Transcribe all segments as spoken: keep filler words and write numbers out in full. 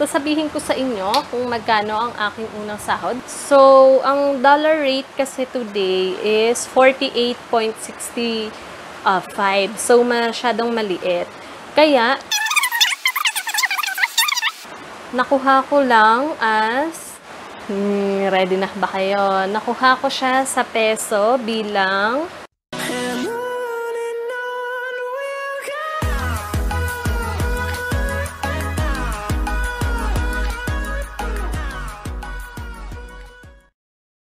sasabihin ko sa inyo kung magkano ang aking unang sahod. So, ang dollar rate kasi today is forty-eight point sixty-five. So, masyadong maliit. Kaya, nakuha ko lang as, hmm, ready na ba kayo? Nakuha ko siya sa peso bilang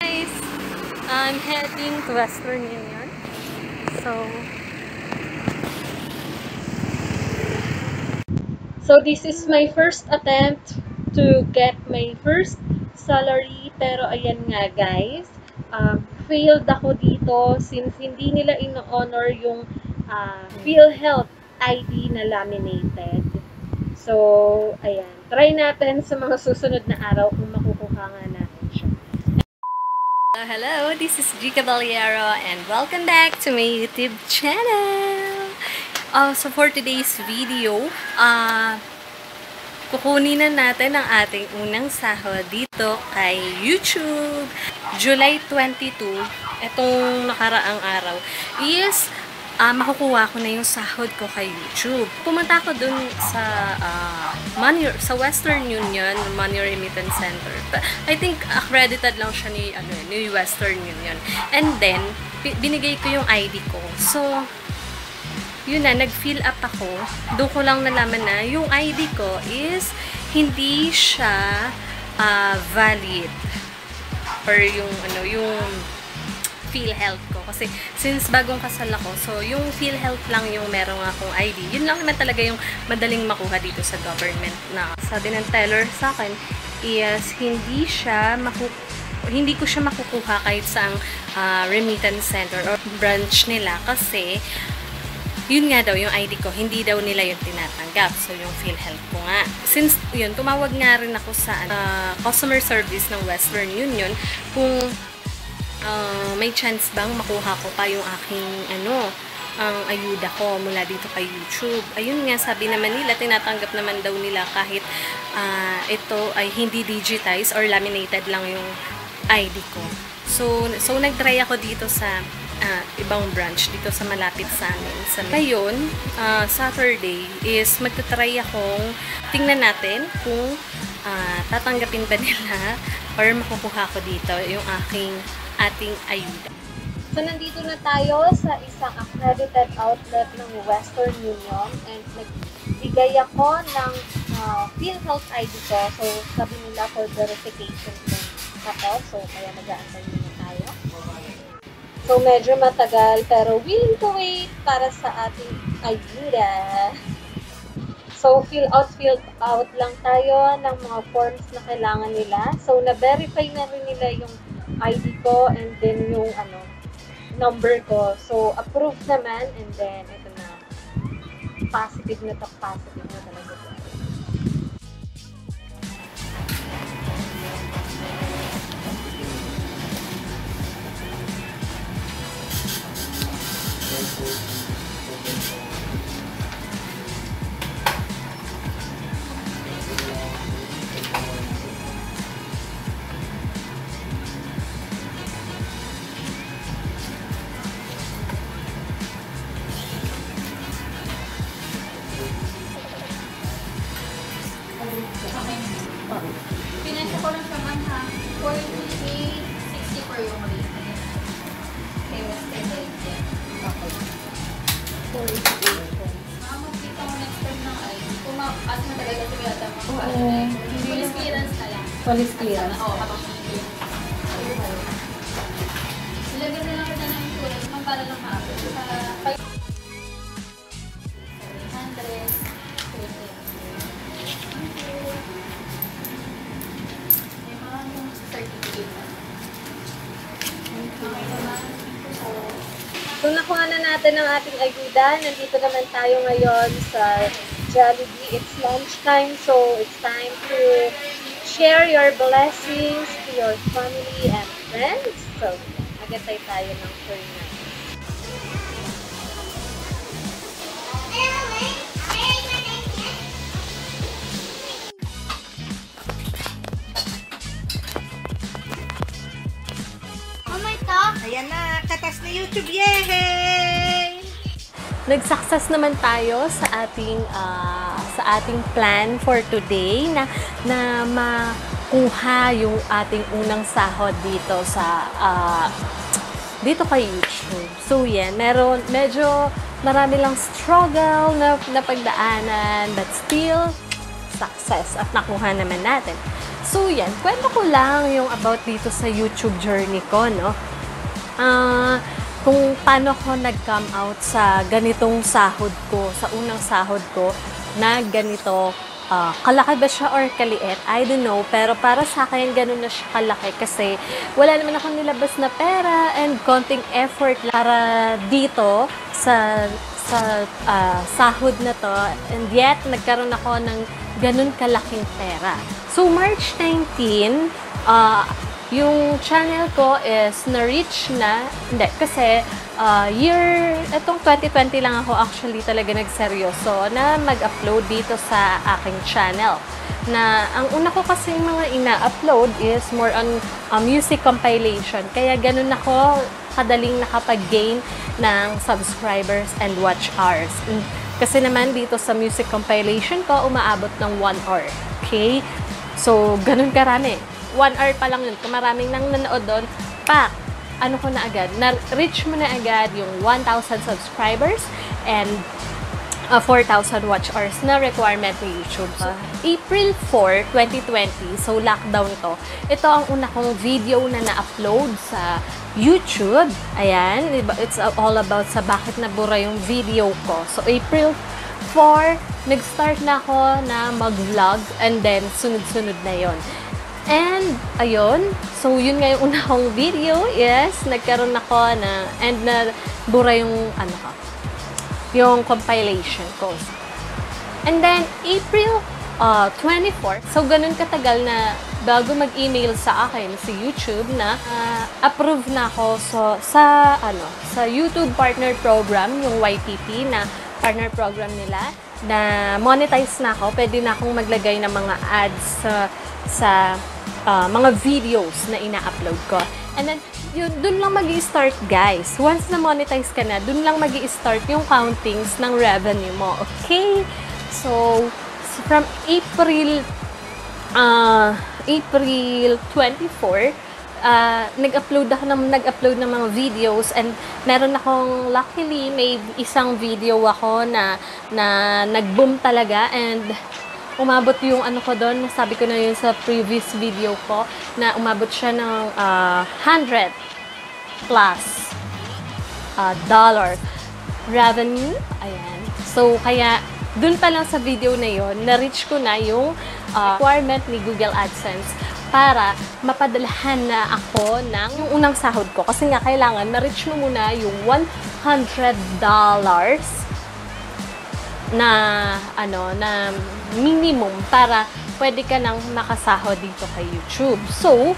guys, I'm heading to Western Union. So, So, this is my first attempt to get my first salary. Pero, ayan nga guys, um, failed ako dito since hindi nila in-honor yung uh, PhilHealth I D na laminated. So, ayan. Try natin sa mga susunod na araw kung makukuha nga natin siya. So, hello, this is Gie Caballero and welcome back to my YouTube channel! Uh, so, for today's video, uh, kukunin na natin ang ating unang sahod dito kay YouTube. July twenty-two, itong nakaraang araw, is uh, makukuha ko na yung sahod ko kay YouTube. Pumunta ko dun sa, uh, money, sa Western Union, Money Remittance Center. I think accredited lang siya ni, ano, ni Western Union. And then, binigay ko yung I D ko. So, yun na, nag-fill up ako. Doon ko lang nalaman na yung I D ko is hindi siya uh, valid or yung ano, yung PhilHealth ko. Kasi since bagong kasal ako, so yung PhilHealth lang yung meron akong I D. Yun lang naman talaga yung madaling makuha dito sa government na. Sabi ng teller sa akin is hindi siya makukuha. Hindi ko siya makukuha kahit sa uh, remittance center or branch nila kasi yun nga daw, yung I D ko, hindi daw nila yung tinatanggap. So, yung PhilHealth ko nga. Since, yun, tumawag nga rin ako sa uh, customer service ng Western Union kung uh, may chance bang makuha ko pa yung aking, ano, ang ayuda ko mula dito kay YouTube. Ayun nga, sabi naman nila, tinatanggap naman daw nila kahit uh, ito ay hindi digitized or laminated lang yung I D ko. So, so nag-try ako dito sa Uh, ibang branch dito sa malapit sa amin. Sa ngayon, uh, Saturday is magta-try akong tingnan natin kung uh, tatanggapin ba nila or makukuha ko dito yung aking ating ayuda. So, nandito na tayo sa isang accredited outlet ng Western Union and nagbigay ako ng uh, PhilHealth I D ko. So, sabi nila for verification ako. So, kaya mag-aantay na tayo. So, medyo matagal, pero willing to wait para sa ating ayuda. So, fill out, fill out lang tayo ng mga forms na kailangan nila. So, na-verify na rin nila yung I D ko and then yung ano, number ko. So, approved naman and then ito na. Positive na to, positive na talaga. Pinasa ko lang siya man ha, forty-eight sixty per yung rate. Okay, mas ten days yan. Okay. forty-eight. Maka magkita ko next time ng I D. Kung maas na talaga ito yata mga paas na I D. Police clearance na lang. Police clearance? Oo, kapag hindi. Ilagay na lang kita ng insurance naman para lang maapos. So, nakuha na natin ang ating ayuda. Nandito naman tayo ngayon sa Jollibee. It's lunchtime, so it's time to share your blessings to your family and friends. So, magatay tayo ng share natin. Ayan na, katas na YouTube! Yay! Nag-success naman tayo sa ating uh, sa ating plan for today na na makuha yung ating unang sahod dito sa uh, dito kay YouTube. So yan, meron medyo marami lang struggle na napagdaanan but still success at nakuha naman natin. So yan, kwento ko lang yung about dito sa YouTube journey ko, no? Ah uh, kung paano ko nag-come out sa ganitong sahod ko, sa unang sahod ko, na ganito, uh, kalaki ba siya or kaliit? I don't know, pero para sa akin, ganun na siya kalaki kasi wala naman akong nilabas na pera and konting effort para dito sa, sa uh, sahod na to, and yet nagkaroon ako ng ganun kalaking pera. So, March nineteenth, uh, yung channel ko is na-reach na, hindi, kasi uh, year, itong twenty twenty lang ako actually talaga nagseryoso na mag-upload dito sa aking channel. Na, ang una ko kasi mga ina-upload is more on uh, music compilation. Kaya ganun ako kadaling nakapag-gain ng subscribers and watch hours. Kasi naman dito sa music compilation ko, umaabot ng one hour. Okay? So, ganun karami. one hour pa lang yun. Kung maraming nang nanood doon, pak, ano ko na agad, na-reach mo na agad yung one thousand subscribers and uh, four thousand watch hours na requirement ni YouTube. So, April four, twenty twenty, so lockdown to. Ito ang una kong video na na-upload sa YouTube. Ayan, it's all about sa bakit nabura yung video ko. So, April four, nag-start na ako na mag-vlog and then sunod-sunod na yon. And, ayun, so yun nga yung una kong video, yes, nagkaroon ako na, and nabura yung, ano ka, yung compilation ko. And then, April twenty-fourth, so ganun katagal na bago mag-email sa akin, si YouTube, na uh, approve na ako so, sa, ano, sa YouTube Partner Program, yung Y P P na partner program nila, na monetize na ako, pwede na akong maglagay ng mga ads uh, sa, Uh, mga videos na ina-upload ko. And then, yun, dun lang mag-i-start, guys. Once na-monetize ka na, dun lang mag-i-start yung countings ng revenue mo. Okay? So, from April uh, April twenty-four, uh, nag-upload ako ng, nag-upload ng mga videos and meron akong, luckily, may isang video ako na, na nag-boom talaga and umabot yung ano ko doon, sabi ko na yun sa previous video ko, na umabot siya ng uh, one hundred plus uh, dollar revenue. Ayan. So, kaya, dun pa lang sa video na yun, na-reach ko na yung uh, requirement ni Google AdSense para mapadalahan na ako ng yung unang sahod ko. Kasi nga, kailangan, na-reach mo muna yung one hundred dollars na ano na minimum para pwede ka nang makasahod dito kay YouTube. So,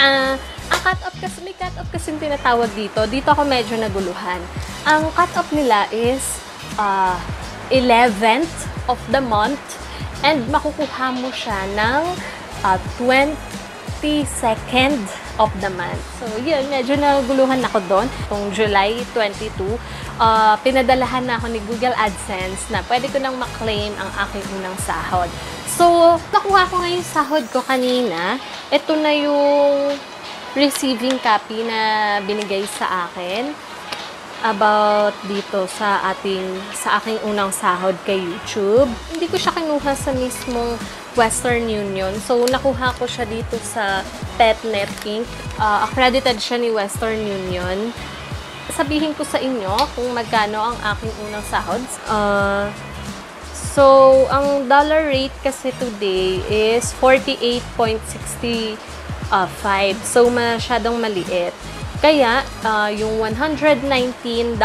uh, ang cut-off kasi, may cut-off kasi tinatawag dito. Dito ako medyo naguluhan. Ang cut-off nila is uh, eleventh of the month and makukuha mo siya ng uh, twenty-second of the month. So, yun, medyo naguluhan ako doon. Kung July twenty-two, uh, pinadalahan na ako ni Google AdSense na pwede ko nang maklaim ang aking unang sahod. So, nakuha ko ngayon sahod ko kanina. Ito na yung receiving copy na binigay sa akin about dito sa ating sa aking unang sahod kay YouTube. Hindi ko siya kinuha sa mismong Western Union. So, nakuha ko siya dito sa PetNet Incorporated. Uh, accredited siya ni Western Union. Sabihin ko sa inyo kung magkano ang aking unang sahod. Uh, so, ang dollar rate kasi today is forty-eight point six five. So, masyadong maliit. Kaya, uh, yung one hundred nineteen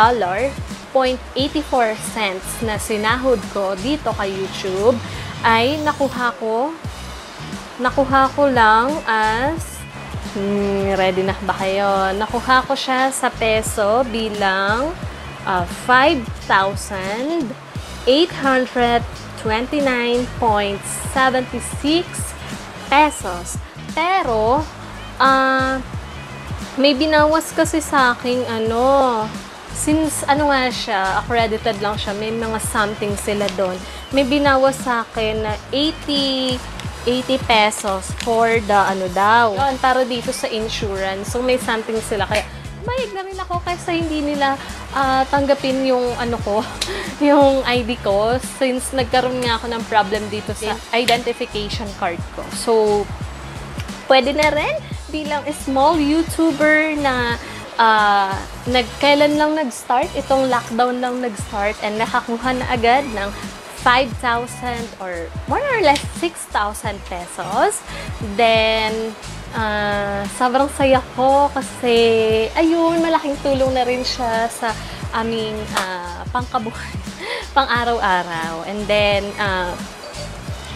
point eight four cents na sinahod ko dito kay YouTube ay nakuha ko nakuha ko lang as hmm, ready na ba kayo? Nakuha ko siya sa peso bilang uh, five thousand eight hundred twenty-nine point seven six pesos. Pero, uh, May binawas kasi sa aking ano, since ano nga siya, accredited lang siya, may mga something sila doon. May binawas sa akin na eighty pesos for the ano daw. Yun, para dito sa insurance. So may something sila kaya mayag na rin ako kasi hindi nila uh, tanggapin yung ano ko, yung I D ko since nagkaroon nga ako ng problem dito sa identification card ko. So pwede na rin bilang small YouTuber na uh, nagkailan lang nag-start, itong lockdown lang nag-start and nakakuha na agad ng five thousand or more or less six thousand pesos. Then, uh, sobrang saya ko kasi ayun, malaking tulong na rin siya sa aming uh, pangkabuhay, pang-araw-araw. And then, uh,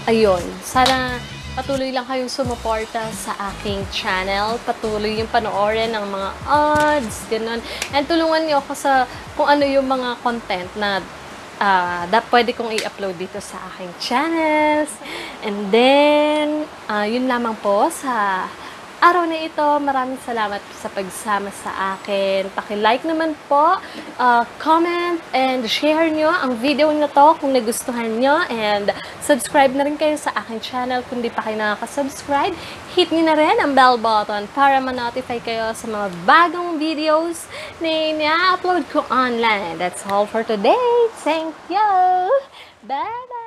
ayun, sana patuloy lang kayong sumuporta sa aking channel. Patuloy yung panoorin ng mga ads, ganun. And tulungan niyo ako sa kung ano yung mga content na uh, da, pwede kong i-upload dito sa aking channels. And then, uh, yun lamang po sa araw na ito. Maraming salamat sa pagsama sa akin. Paki-like naman po, uh, comment, and share nyo ang video na to kung nagustuhan nyo. And subscribe na rin kayo sa aking channel kung di pa kayo nakaka-subscribe. Hit nyo na rin ang bell button para ma-notify kayo sa mga bagong videos na ina-upload ko online. That's all for today. Thank you! Bye-bye!